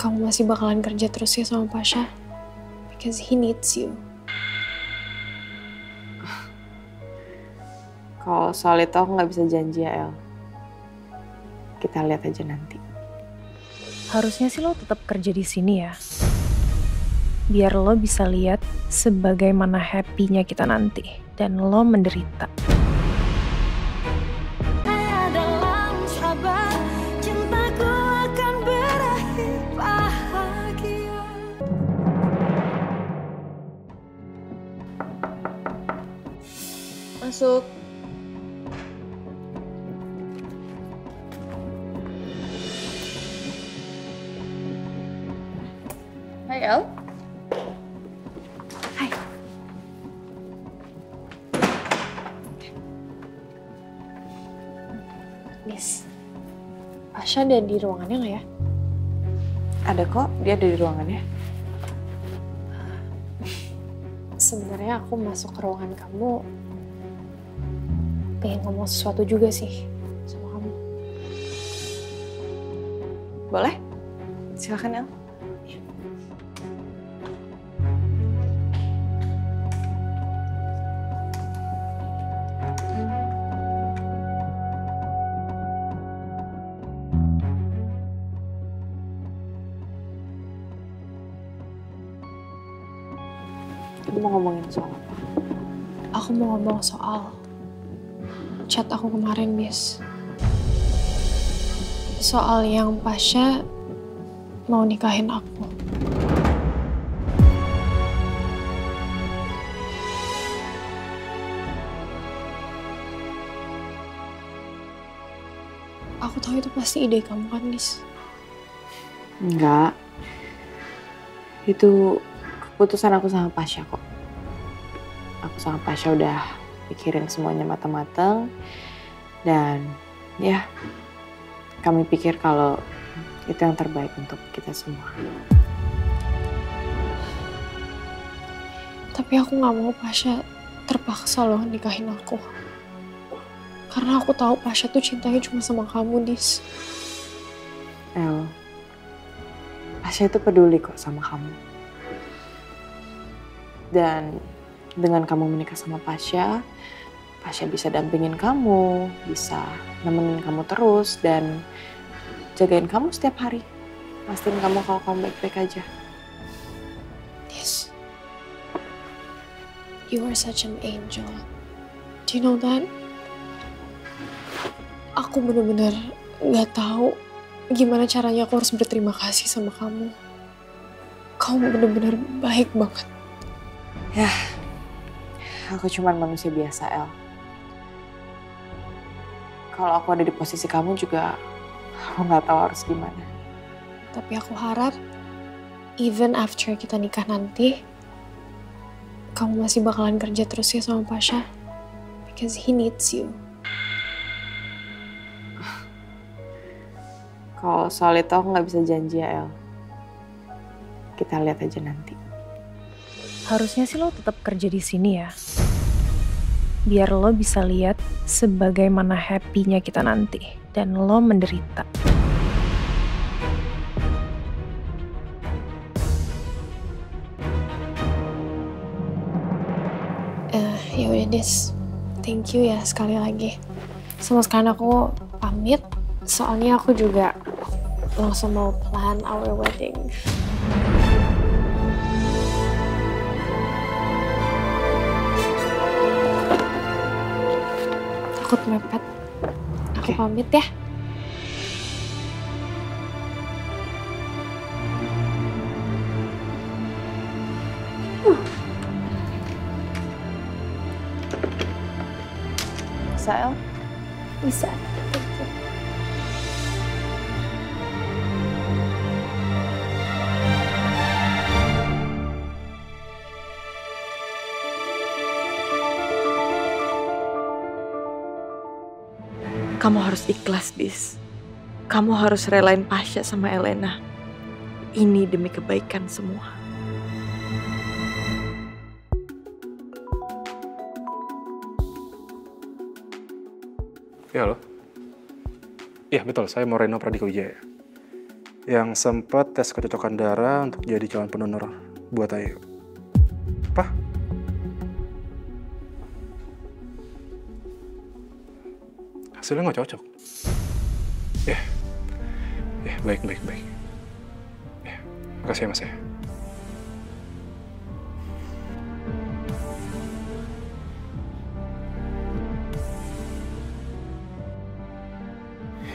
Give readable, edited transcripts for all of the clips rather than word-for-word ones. Kamu masih bakalan kerja terus ya sama Pasha? Because he needs you. Kalau soal itu aku nggak bisa janji ya, El. Kita lihat aja nanti. Harusnya sih lo tetap kerja di sini ya. Biar lo bisa lihat sebagaimana happy-nya kita nanti dan lo menderita. Masuk. Hai El. Pasha ada di ruangannya nggak ya? Ada kok, dia ada di ruangannya. Sebenarnya aku masuk ke ruangan kamu, pengen ngomong sesuatu juga sih sama kamu. Boleh? Silakan El. Ya. Aku mau ngomongin soal apa? Aku mau ngomong soal chat aku kemarin, Miss. Soal yang Pasha mau nikahin aku. Aku tahu itu pasti ide kamu kan, Miss? Enggak. Itu keputusan aku sama Pasha kok. Aku sama Pasha udah pikirin semuanya matang-matang. Dan ya, kami pikir kalau itu yang terbaik untuk kita semua. Tapi aku gak mau Pasha terpaksa loh nikahin aku. Karena aku tahu Pasha tuh cintanya cuma sama kamu, Dis. El, Pasha itu peduli kok sama kamu. Dan dengan kamu menikah sama Pasha, Pasha bisa dampingin kamu, bisa nemenin kamu terus, dan jagain kamu setiap hari. Pastiin kamu kalau kamu baik-baik aja. Yes. You are such an angel. Do you know that? Aku bener-bener gak tahu gimana caranya aku harus berterima kasih sama kamu. Kamu bener-bener baik banget. Yah, aku cuman manusia biasa, El. Kalau aku ada di posisi kamu juga, aku nggak tahu harus gimana. Tapi aku harap, even after kita nikah nanti, kamu masih bakalan kerja terus ya sama Pasha. Because he needs you. Kalau soal itu aku nggak bisa janji ya, El. Kita lihat aja nanti. Harusnya sih lo tetap kerja di sini ya. Biar lo bisa lihat sebagaimana happy-nya kita nanti dan lo menderita. Ya udah Dis. Thank you ya sekali lagi. Sama sekarang aku pamit, soalnya aku juga langsung mau plan our wedding. Takut mepet. Aku pamit ya. Bisa, El? Bisa. Kamu harus ikhlas, Dis. Kamu harus relain Pasha sama Elena. Ini demi kebaikan semua. Ya, halo. Iya betul, saya Moreno Pradiko Ujaya yang sempat tes kecocokan darah untuk jadi calon pendonor buat Ayu. Apa? Hasilnya nggak cocok. Ya, ya baik. Ya, makasih ya mas ya.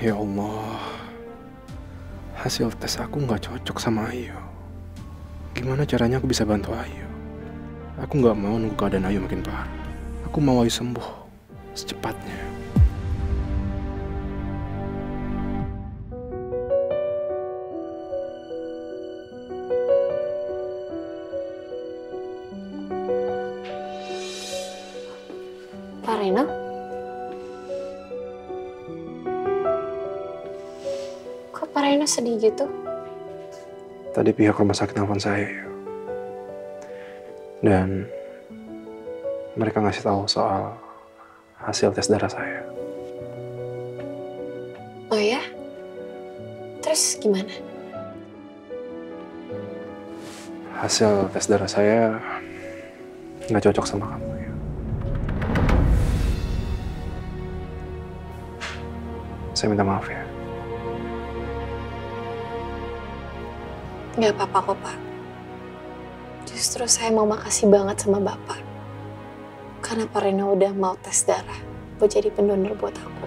Ya Allah, hasil tes aku nggak cocok sama Ayu. Gimana caranya aku bisa bantu Ayu? Aku nggak mau nunggu keadaan Ayu makin parah. Aku mau Ayu sembuh secepatnya. Pak Reno? Pak Reno sedih gitu? Tadi pihak rumah sakit telepon saya. Dan mereka ngasih tahu soal hasil tes darah saya. Oh ya? Terus gimana? Hasil tes darah saya nggak cocok sama kamu ya. Saya minta maaf ya. Nggak apa-apa kok, Pak. Justru saya mau makasih banget sama Bapak. Karena Pak Reno udah mau tes darah buat jadi pendonor buat aku.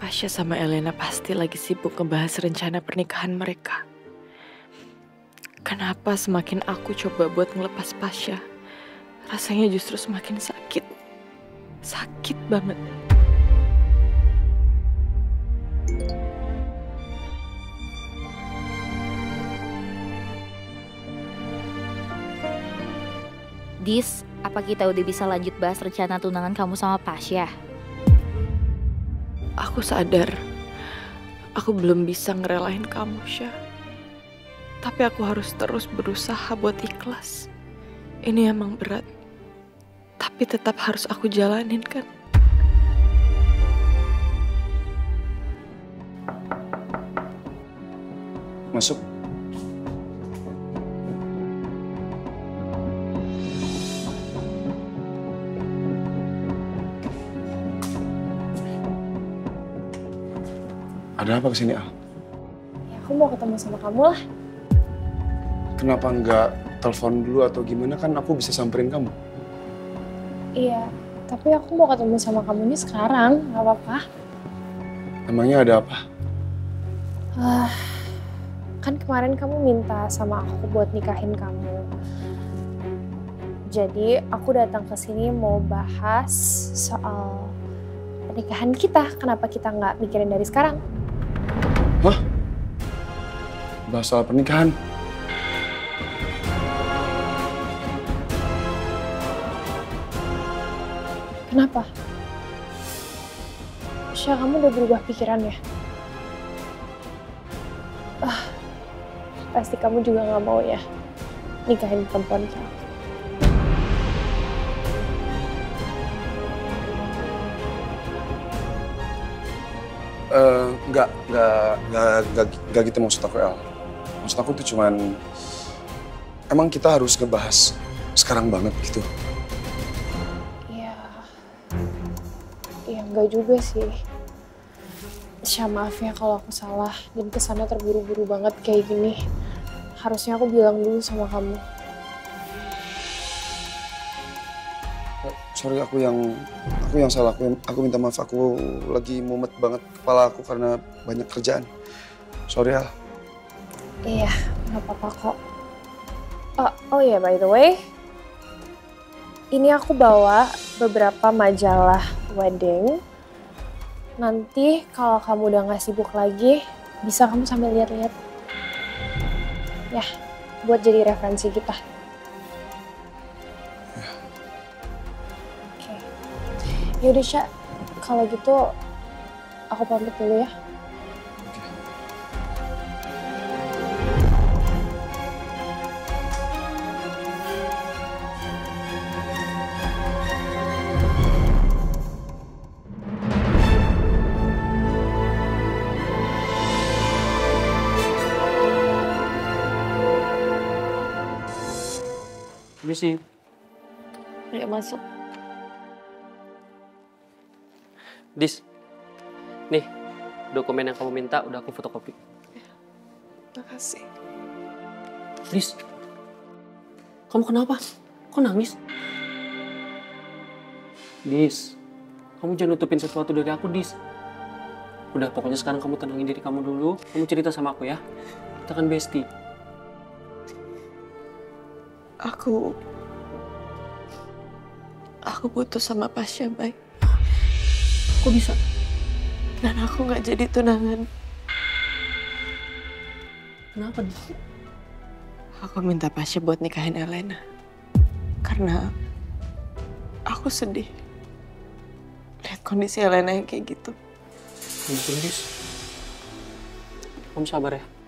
Pasha sama Elena pasti lagi sibuk ngebahas rencana pernikahan mereka. Kenapa semakin aku coba buat ngelepas Pasha, rasanya justru semakin sakit. Sakit banget. Dis, apa kita udah bisa lanjut bahas rencana tunangan kamu sama Pasha? Aku sadar, aku belum bisa ngerelain kamu, Syah. Tapi aku harus terus berusaha buat ikhlas. Ini emang berat, tapi tetap harus aku jalanin kan. Masuk. Ada apa kesini, Al? Ya, aku mau ketemu sama kamu lah. Kenapa nggak telepon dulu atau gimana, kan aku bisa samperin kamu. Iya, tapi aku mau ketemu sama kamu ini sekarang, nggak apa-apa. Emangnya ada apa? Kan kemarin kamu minta sama aku buat nikahin kamu. Jadi aku datang ke sini mau bahas soal pernikahan kita. Kenapa kita nggak mikirin dari sekarang? Hah? Bahas soal pernikahan? Kenapa? Syah, kamu udah berubah pikiran ya? Pasti kamu juga gak mau ya nikahin perempuan kamu. Enggak gitu maksud aku, El. Maksud aku tuh cuman, emang kita harus ngebahas sekarang banget gitu? Enggak juga sih. Syah, maaf ya kalau aku salah dan kesana terburu-buru banget kayak gini. Harusnya aku bilang dulu sama kamu. Sorry, aku yang salah. Aku minta maaf, aku lagi mumet banget kepala aku karena banyak kerjaan. Sorry ya. Iya, nggak apa-apa kok. Oh ya, by the way, ini aku bawa beberapa majalah wedding. Nanti kalau kamu udah nggak sibuk lagi, bisa kamu sambil lihat-lihat. Ya, buat jadi referensi kita. Oke. Yaudah, Syah. Kalau gitu, aku pamit dulu ya. permisi. Ya, masuk. Dis, nih dokumen yang kamu minta udah aku fotokopi. Ya, makasih. Dis, kamu kenapa? Kok nangis? Dis, kamu jangan nutupin sesuatu dari aku, Dis. Udah, pokoknya sekarang kamu tenangin diri kamu dulu. Kamu cerita sama aku ya. Kita kan bestie. Aku putus sama Pasha, Bay. Kok bisa? Dan aku nggak jadi tunangan. Kenapa, Dis? Aku minta Pasha buat nikahin Elena. Karena aku sedih. Lihat kondisi Elena yang kayak gitu. Kamu sabar ya.